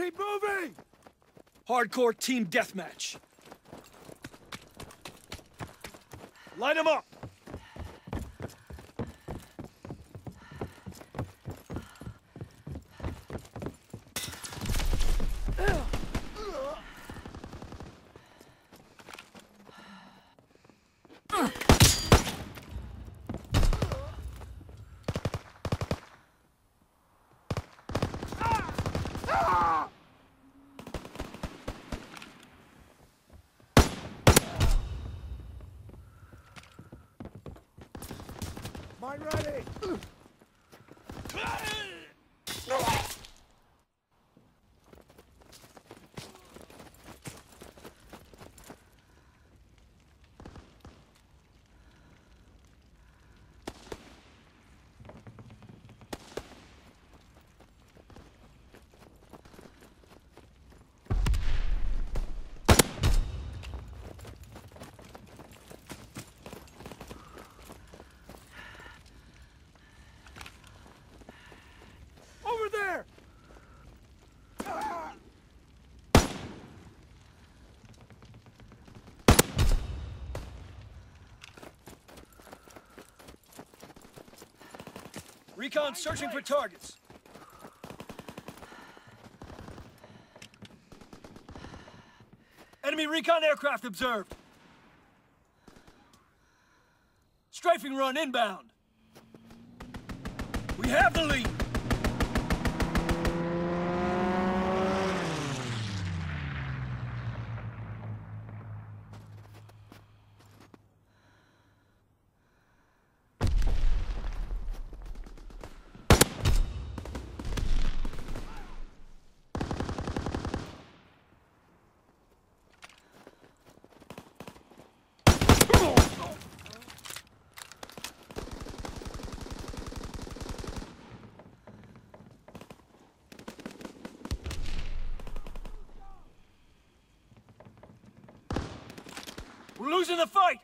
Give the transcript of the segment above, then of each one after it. Keep moving! Hardcore team deathmatch. Light them up! I'm ready! Recon searching for targets. Enemy recon aircraft observed. Strafing run inbound. We have the lead. We're losing the fight!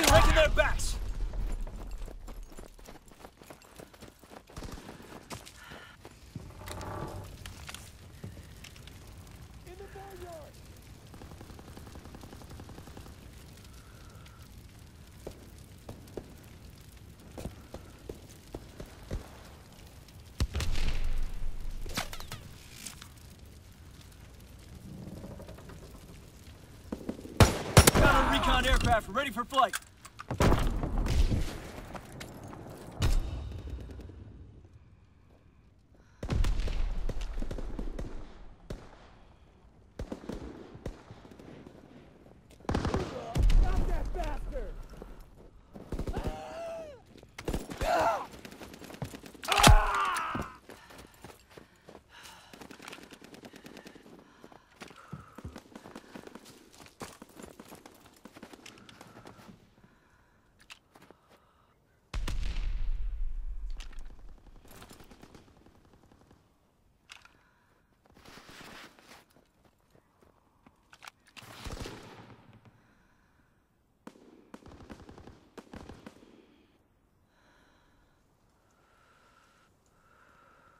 We're taking their backs! In the backyard! Got a recon aircraft ready for flight!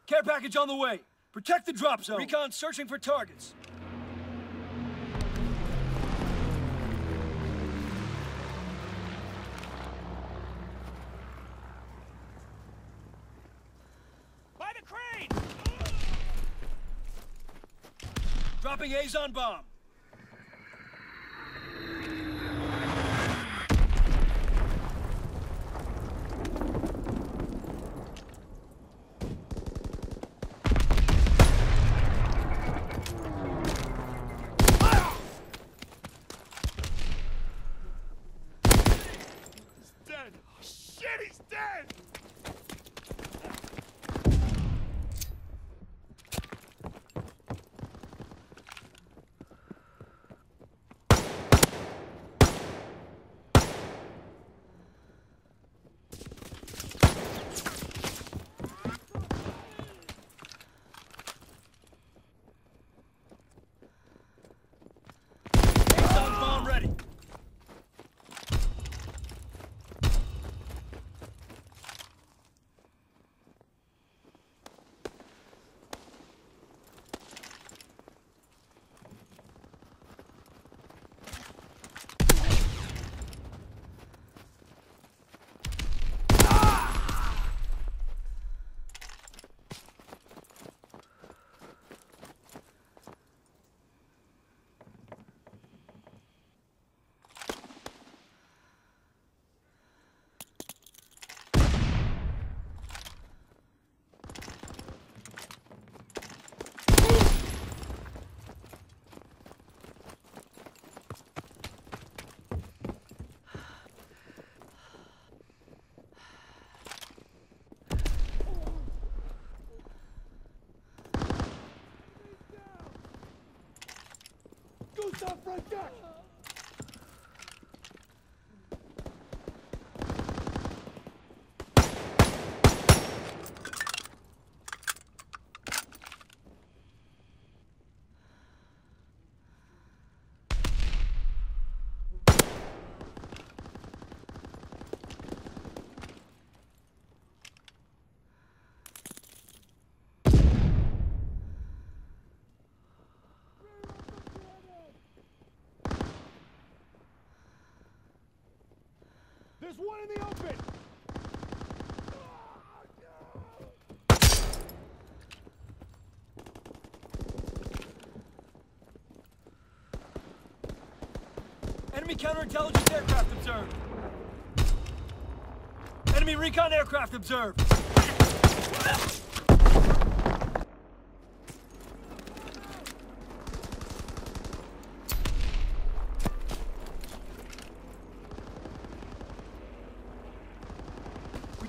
Care package on the way. Protect the drop zone. Recon searching for targets. By the crane! Dropping Azon bomb. Contact! There's one in the open! Enemy counterintelligence aircraft observed. Enemy recon aircraft observed.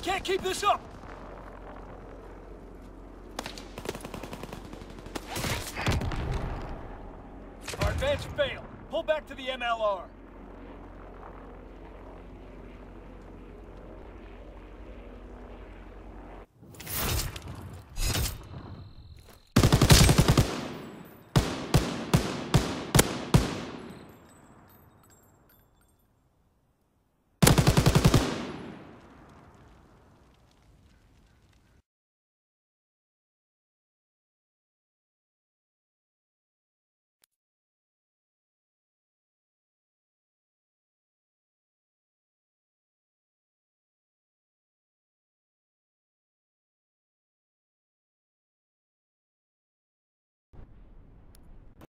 Can't keep this up! Our advance failed. Pull back to the MLR.